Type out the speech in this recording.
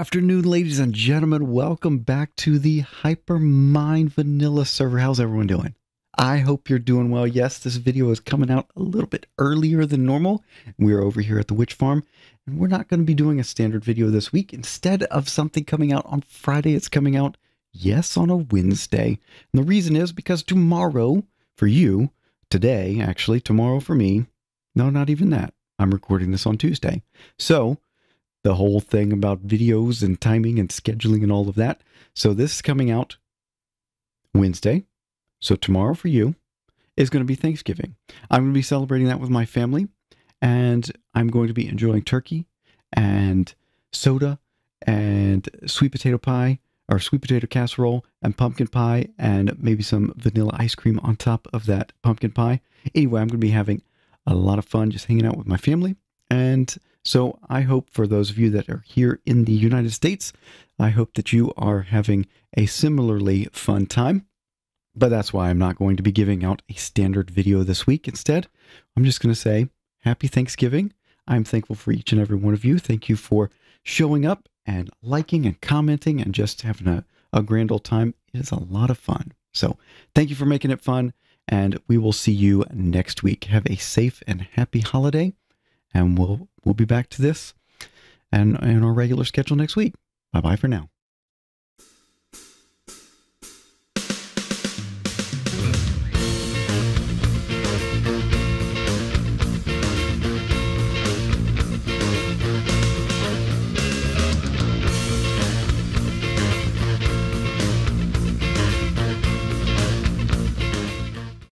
afternoon, ladies and gentlemen. Welcome back to the Hypermine Vanilla Server. How's everyone doing? I hope you're doing well. Yes, this video is coming out a little bit earlier than normal. We're over here at the Witch Farm, and we're not going to be doing a standard video this week. Instead of something coming out on Friday, it's coming out, yes, on a Wednesday. And the reason is because tomorrow for you, today, actually, tomorrow for me, no, not even that. I'm recording this on Tuesday. So the whole thing about videos and timing and scheduling and all of that. So this is coming out Wednesday. So tomorrow for you is going to be Thanksgiving. I'm going to be celebrating that with my family, and I'm going to be enjoying turkey and soda and sweet potato pie or sweet potato casserole and pumpkin pie and maybe some vanilla ice cream on top of that pumpkin pie. Anyway, I'm going to be having a lot of fun just hanging out with my family. And so I hope for those of you that are here in the United States, I hope that you are having a similarly fun time. But that's why I'm not going to be giving out a standard video this week. Instead, I'm just going to say happy Thanksgiving. I'm thankful for each and every one of you. Thank you for showing up and liking and commenting and just having a grand old time. It is a lot of fun. So thank you for making it fun, and we will see you next week. Have a safe and happy holiday. And we'll be back to this and our regular schedule next week. Bye-bye for now.